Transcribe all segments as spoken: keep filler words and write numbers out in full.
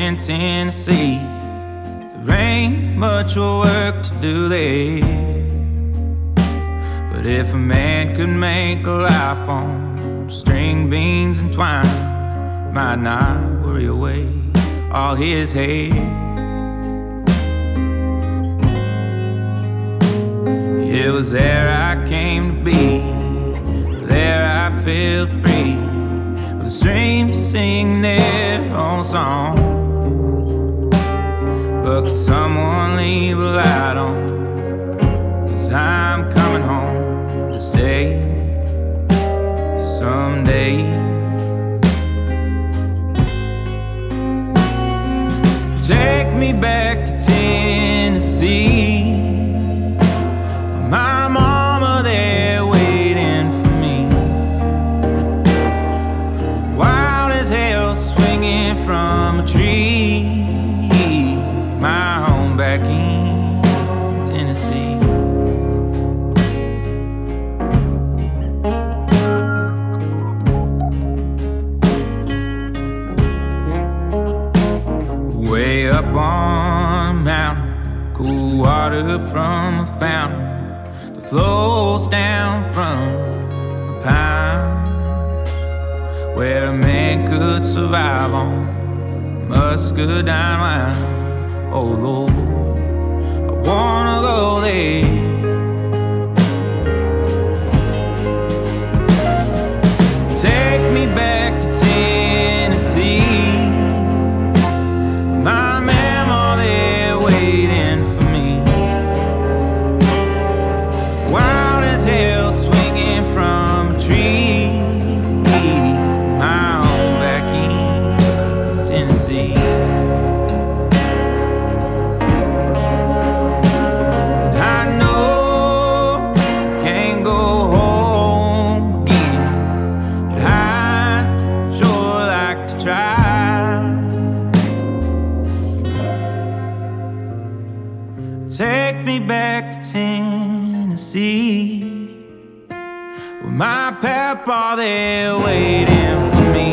in Tennessee. There ain't much work to do there, but if a man could make a life on string beans and twine, it might not worry away all his hair. It was there I came to be, there I felt free, with streams singing their own song. But could someone leave a light on, 'cause I'm coming home to stay someday. Take me back to Tennessee, my mama there waiting for me, wild as hell swinging from a tree, my home back in Tennessee. Way up on a mountain, cool water from a fountain flows down from the pine, where a man could survive on Muscadine wine. Oh Lord, I wanna go there. Take me back to Tennessee, my mama there waiting for me, wild as hell swinging from a tree, my home back in Tennessee. And I know I can't go home again, but I'd sure like to try. Take me back to Tennessee, with my papa there waiting for me,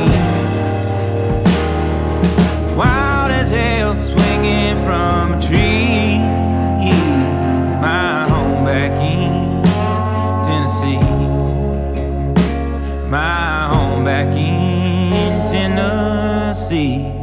wild as hell swinging from a tree, my home back in Tennessee, my home back in Tennessee.